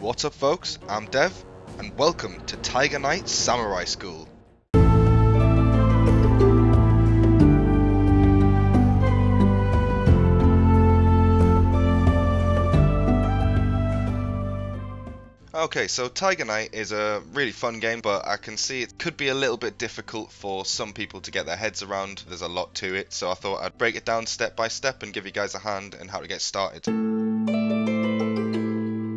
What's up folks, I'm Dev, and welcome to Tiger Knight Samurai School. Okay, so Tiger Knight is a really fun game, but I can see it could be a little bit difficult for some people to get their heads around. There's a lot to it, so I thought I'd break it down step by step and give you guys a hand in how to get started.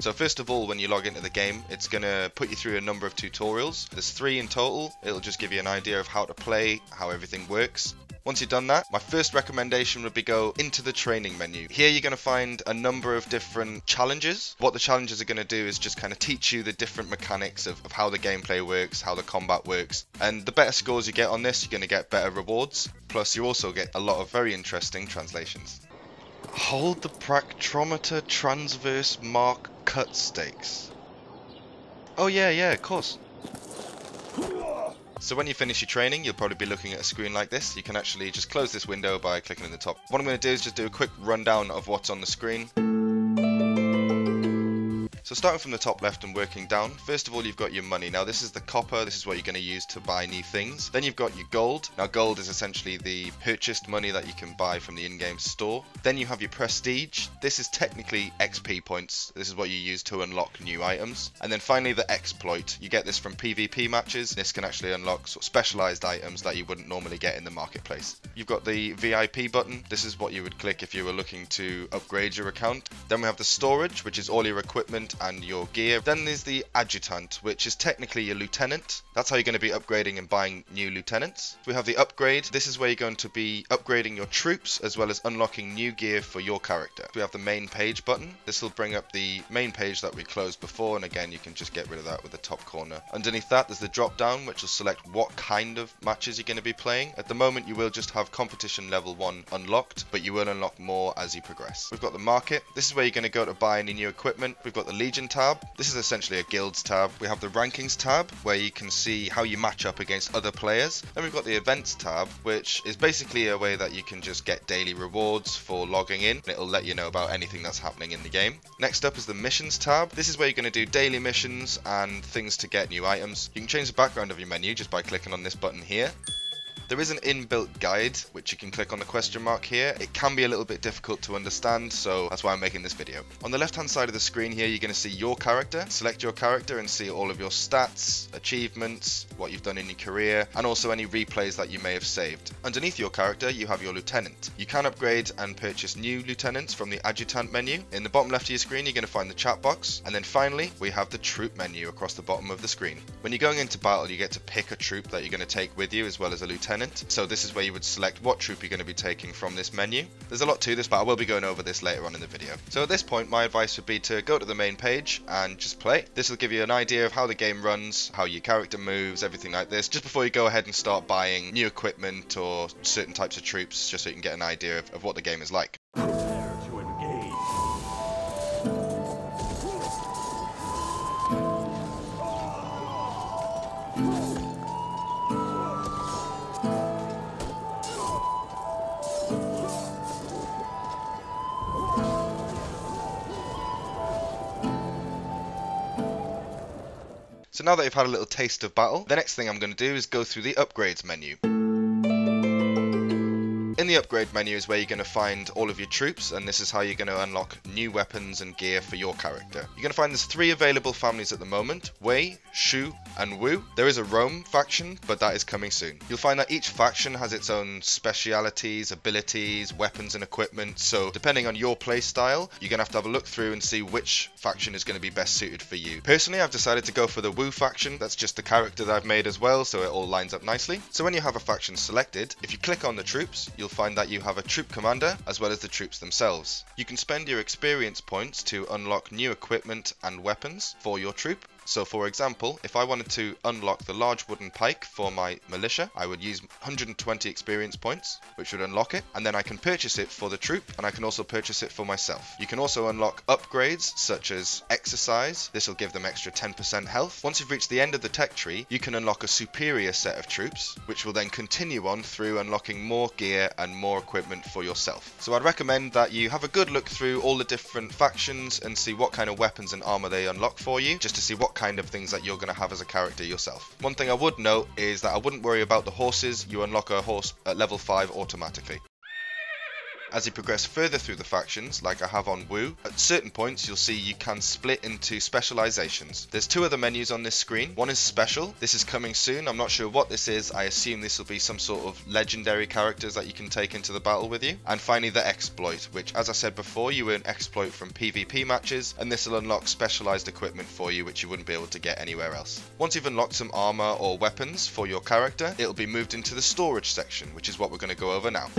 So first of all, when you log into the game, it's going to put you through a number of tutorials. There's 3 in total. It'll just give you an idea of how to play, how everything works. Once you've done that, my first recommendation would be go into the training menu. Here you're going to find a number of different challenges. What the challenges are going to do is just kind of teach you the different mechanics of how the gameplay works, how the combat works. And the better scores you get on this, you're going to get better rewards. Plus you also get a lot of very interesting translations. Hold the Practrometer transverse mark cut stakes. Oh yeah, of course. So when you finish your training, you'll probably be looking at a screen like this. You can actually just close this window by clicking in the top. What I'm going to do is just do a quick rundown of what's on the screen. So starting from the top left and working down, first of all you've got your money. Now this is the copper, this is what you're going to use to buy new things. Then you've got your gold. Now gold is essentially the purchased money that you can buy from the in-game store. Then you have your prestige. This is technically XP points. This is what you use to unlock new items. And then finally the exploit. You get this from PvP matches. This can actually unlock sort of specialized items that you wouldn't normally get in the marketplace. You've got the VIP button. This is what you would click if you were looking to upgrade your account. Then we have the storage, which is all your equipment and your gear. Then there's the adjutant, which is technically your lieutenant. That's how you're going to be upgrading and buying new lieutenants. We have the upgrade. This is where you're going to be upgrading your troops as well as unlocking new gear for your character. We have the main page button. This will bring up the main page that we closed before, and again you can just get rid of that with the top corner. Underneath that there's the drop down, which will select what kind of matches you're going to be playing. At the moment you will just have competition level 1 unlocked, but you will unlock more as you progress. We've got the market. This is where you're going to go to buy any new equipment. We've got the Legion tab. This is essentially a guilds tab. We have the rankings tab, where you can see how you match up against other players. Then we've got the events tab, which is basically a way that you can just get daily rewards for logging in. It'll let you know about anything that's happening in the game. Next up is the missions tab. This is where you're going to do daily missions and things to get new items. You can change the background of your menu just by clicking on this button here. There is an inbuilt guide, which you can click on the question mark here. It can be a little bit difficult to understand, so that's why I'm making this video. On the left-hand side of the screen here, you're going to see your character. Select your character and see all of your stats, achievements, what you've done in your career, and also any replays that you may have saved. Underneath your character, you have your lieutenant. You can upgrade and purchase new lieutenants from the adjutant menu. In the bottom left of your screen, you're going to find the chat box. And then finally, we have the troop menu across the bottom of the screen. When you're going into battle, you get to pick a troop that you're going to take with you, as well as a lieutenant. So this is where you would select what troop you're going to be taking from this menu. There's a lot to this, but I will be going over this later on in the video. So at this point, my advice would be to go to the main page and just play. This will give you an idea of how the game runs, how your character moves, everything like this, just before you go ahead and start buying new equipment or certain types of troops, just so you can get an idea of what the game is like. So now that you've had a little taste of battle, the next thing I'm going to do is go through the upgrades menu. In the upgrade menu is where you're going to find all of your troops, and this is how you're going to unlock new weapons and gear for your character. You're going to find there's 3 available families at the moment: Wei, Shu and Wu. There is a Rome faction, but that is coming soon. You'll find that each faction has its own specialities, abilities, weapons and equipment, so depending on your play style, you're going to have a look through and see which faction is going to be best suited for you. Personally, I've decided to go for the Wu faction. That's just the character that I've made as well, so it all lines up nicely. So when you have a faction selected, if you click on the troops, you'll find that you have a troop commander as well as the troops themselves. You can spend your experience points to unlock new equipment and weapons for your troop. So for example, if I wanted to unlock the large wooden pike for my militia, I would use 120 experience points, which would unlock it, and then I can purchase it for the troop, and I can also purchase it for myself. You can also unlock upgrades such as exercise. This will give them extra 10% health. Once you've reached the end of the tech tree, you can unlock a superior set of troops, which will then continue on through unlocking more gear and more equipment for yourself. So I'd recommend that you have a good look through all the different factions and see what kind of weapons and armor they unlock for you, just to see what kind of things that you're going to have as a character yourself. One thing I would note is that I wouldn't worry about the horses. You unlock a horse at level 5 automatically. As you progress further through the factions, like I have on Wu, at certain points you'll see you can split into specializations. There's two other menus on this screen. One is special. This is coming soon. I'm not sure what this is. I assume this will be some sort of legendary characters that you can take into the battle with you. And finally the exploit, which as I said before, you earn exploit from PvP matches, and this will unlock specialized equipment for you which you wouldn't be able to get anywhere else. Once you've unlocked some armor or weapons for your character, it'll be moved into the storage section, which is what we're going to go over now.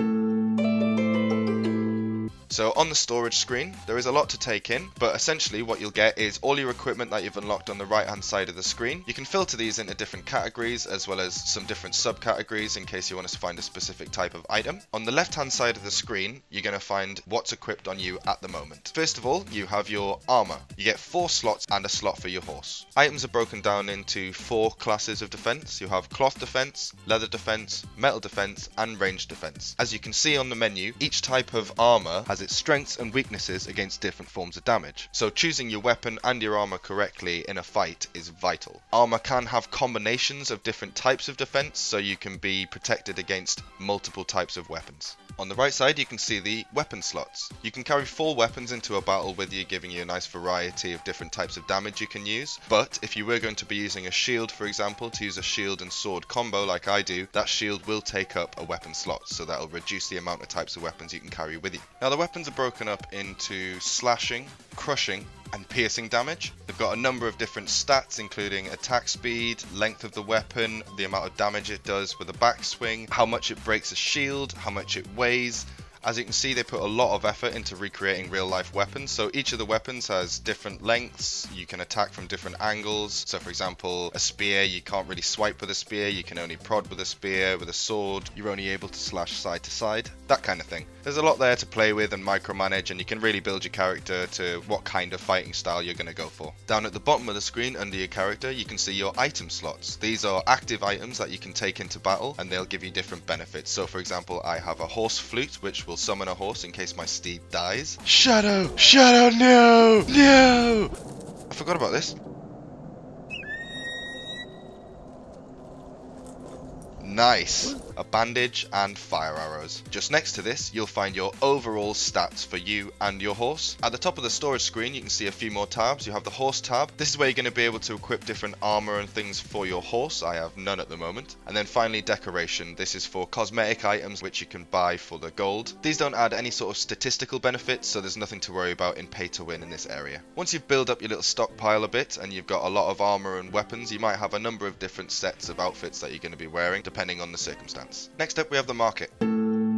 So on the storage screen, there is a lot to take in, but essentially what you'll get is all your equipment that you've unlocked on the right hand side of the screen. You can filter these into different categories as well as some different subcategories in case you want to find a specific type of item. On the left hand side of the screen, you're going to find what's equipped on you at the moment. First of all, you have your armor. You get 4 slots and a slot for your horse. Items are broken down into 4 classes of defense. You have cloth defense, leather defense, metal defense, and range defense. As you can see on the menu, each type of armor has its strengths and weaknesses against different forms of damage, so choosing your weapon and your armor correctly in a fight is vital. Armor can have combinations of different types of defense, so you can be protected against multiple types of weapons. On the right side you can see the weapon slots. You can carry 4 weapons into a battle with you, giving you a nice variety of different types of damage you can use, but if you were going to be using a shield, for example, to use a shield and sword combo like I do, that shield will take up a weapon slot, so that'll reduce the amount of types of weapons you can carry with you. Now the weapons are broken up into slashing, crushing, and piercing damage. They've got a number of different stats including attack speed, length of the weapon, the amount of damage it does with a backswing, how much it breaks a shield, how much it weighs. As you can see, they put a lot of effort into recreating real life weapons, so each of the weapons has different lengths. You can attack from different angles, so for example a spear, you can't really swipe with a spear, you can only prod with a spear. With a sword, you're only able to slash side to side, that kind of thing. There's a lot there to play with and micromanage, and you can really build your character to what kind of fighting style you're going to go for. Down at the bottom of the screen under your character, you can see your item slots. These are active items that you can take into battle and they'll give you different benefits. So for example, I have a horse flute which will summon a horse in case my steed dies. Shadow! Shadow, no! No! I forgot about this. Nice! A bandage and fire arrows. Just next to this, you'll find your overall stats for you and your horse. At the top of the storage screen, you can see a few more tabs. You have the horse tab. This is where you're going to be able to equip different armor and things for your horse. I have none at the moment. And then finally, decoration. This is for cosmetic items, which you can buy for the gold. These don't add any sort of statistical benefits, so there's nothing to worry about in pay to win in this area. Once you've built up your little stockpile a bit, and you've got a lot of armor and weapons, you might have a number of different sets of outfits that you're going to be wearing, depending on the circumstance. Next up we have the market. In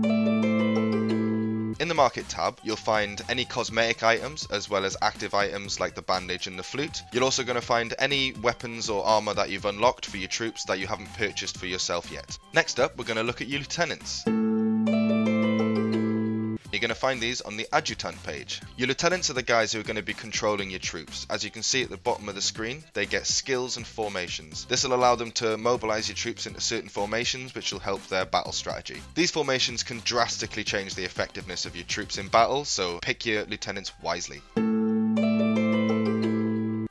the market tab, you'll find any cosmetic items as well as active items like the bandage and the flute. You're also going to find any weapons or armor that you've unlocked for your troops that you haven't purchased for yourself yet. Next up we're going to look at your lieutenants. You're going to find these on the adjutant page. Your lieutenants are the guys who are going to be controlling your troops. As you can see at the bottom of the screen, they get skills and formations. This will allow them to mobilize your troops into certain formations which will help their battle strategy. These formations can drastically change the effectiveness of your troops in battle, so pick your lieutenants wisely.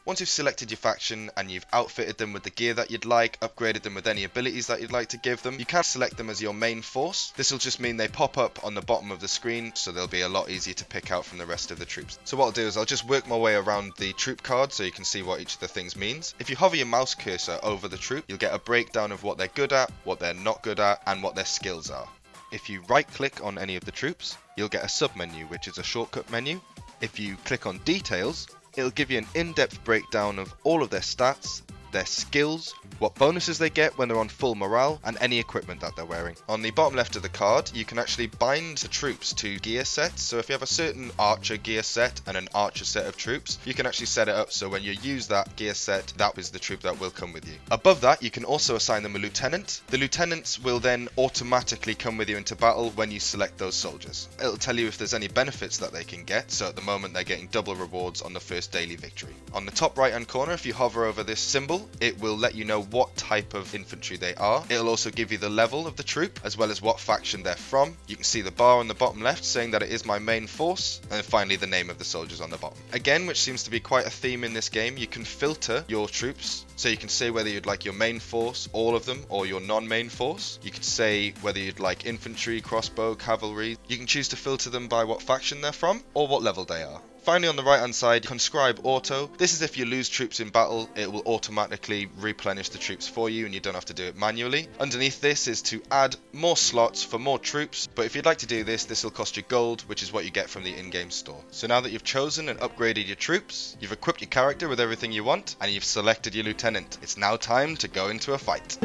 Once you've selected your faction and you've outfitted them with the gear that you'd like, upgraded them with any abilities that you'd like to give them, you can select them as your main force. This will just mean they pop up on the bottom of the screen, so they'll be a lot easier to pick out from the rest of the troops. So what I'll do is I'll just work my way around the troop card so you can see what each of the things means. If you hover your mouse cursor over the troop, you'll get a breakdown of what they're good at, what they're not good at, and what their skills are. If you right click on any of the troops, you'll get a submenu, which is a shortcut menu. If you click on details, it'll give you an in-depth breakdown of all of their stats, their skills, what bonuses they get when they're on full morale, and any equipment that they're wearing. On the bottom left of the card, you can actually bind the troops to gear sets. So if you have a certain archer gear set and an archer set of troops, you can actually set it up so when you use that gear set, that is the troop that will come with you. Above that, you can also assign them a lieutenant. The lieutenants will then automatically come with you into battle when you select those soldiers. It'll tell you if there's any benefits that they can get, so at the moment they're getting double rewards on the first daily victory. On the top right hand corner, if you hover over this symbol, it will let you know what type of infantry they are. It'll also give you the level of the troop, as well as what faction they're from. You can see the bar on the bottom left saying that it is my main force, and then finally the name of the soldiers on the bottom. Again, which seems to be quite a theme in this game, you can filter your troops, so you can say whether you'd like your main force, all of them, or your non-main force. You could say whether you'd like infantry, crossbow, cavalry. You can choose to filter them by what faction they're from, or what level they are. Finally, on the right hand side, conscribe auto. This is if you lose troops in battle, it will automatically replenish the troops for you and you don't have to do it manually. Underneath this is to add more slots for more troops, but if you'd like to do this, this will cost you gold, which is what you get from the in-game store. So now that you've chosen and upgraded your troops, you've equipped your character with everything you want, and you've selected your lieutenant, it's now time to go into a fight.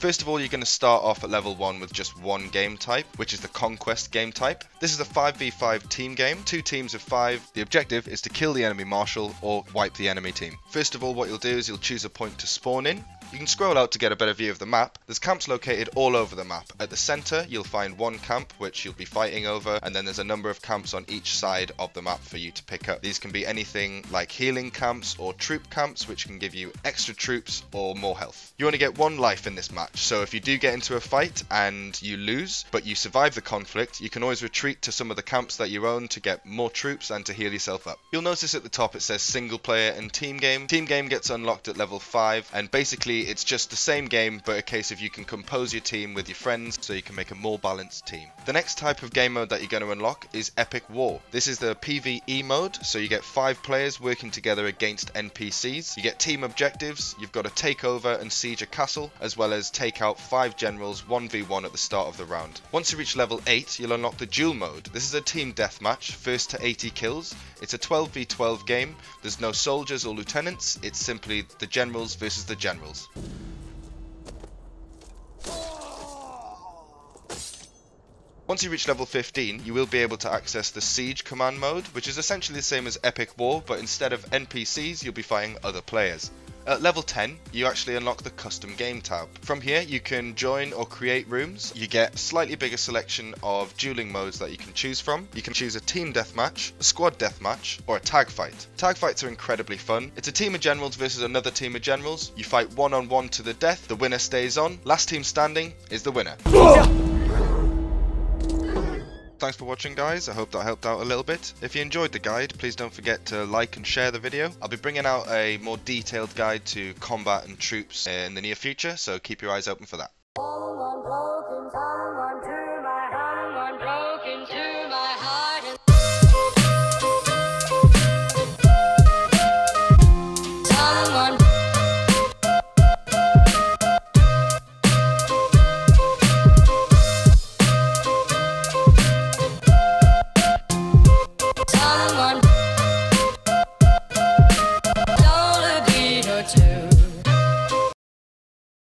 First of all, you're going to start off at level 1 with just one game type, which is the Conquest game type. This is a 5v5 team game, 2 teams of 5. The objective is to kill the enemy marshal or wipe the enemy team. First of all, what you'll do is you'll choose a point to spawn in. You can scroll out to get a better view of the map. There's camps located all over the map. At the center, you'll find one camp which you'll be fighting over, and then there's a number of camps on each side of the map for you to pick up. These can be anything like healing camps or troop camps, which can give you extra troops or more health. You only get one life in this match, so if you do get into a fight and you lose, but you survive the conflict, you can always retreat to some of the camps that you own to get more troops and to heal yourself up. You'll notice at the top it says single player and team game. Team game gets unlocked at level 5, and basically it's just the same game, but a case of you can compose your team with your friends so you can make a more balanced team. The next type of game mode that you're going to unlock is Epic War. This is the PvE mode, so you get 5 players working together against NPCs. You get team objectives, you've got to take over and siege a castle, as well as take out 5 generals 1v1 at the start of the round. Once you reach level 8, you'll unlock the duel mode. This is a team deathmatch, first to 80 kills. It's a 12v12 game. There's no soldiers or lieutenants, it's simply the generals versus the generals. Once you reach level 15, you will be able to access the Siege Command mode, which is essentially the same as Epic War, but instead of NPCs, you'll be fighting other players. At level 10, you actually unlock the Custom Game tab. From here, you can join or create rooms. You get a slightly bigger selection of dueling modes that you can choose from. You can choose a team deathmatch, a squad deathmatch, or a tag fight. Tag fights are incredibly fun. It's a team of generals versus another team of generals. You fight one-on-one to the death. The winner stays on. Last team standing is the winner. Thanks for watching, guys. I hope that helped out a little bit. If you enjoyed the guide, please don't forget to like and share the video. I'll be bringing out a more detailed guide to combat and troops in the near future, so keep your eyes open for that. Too.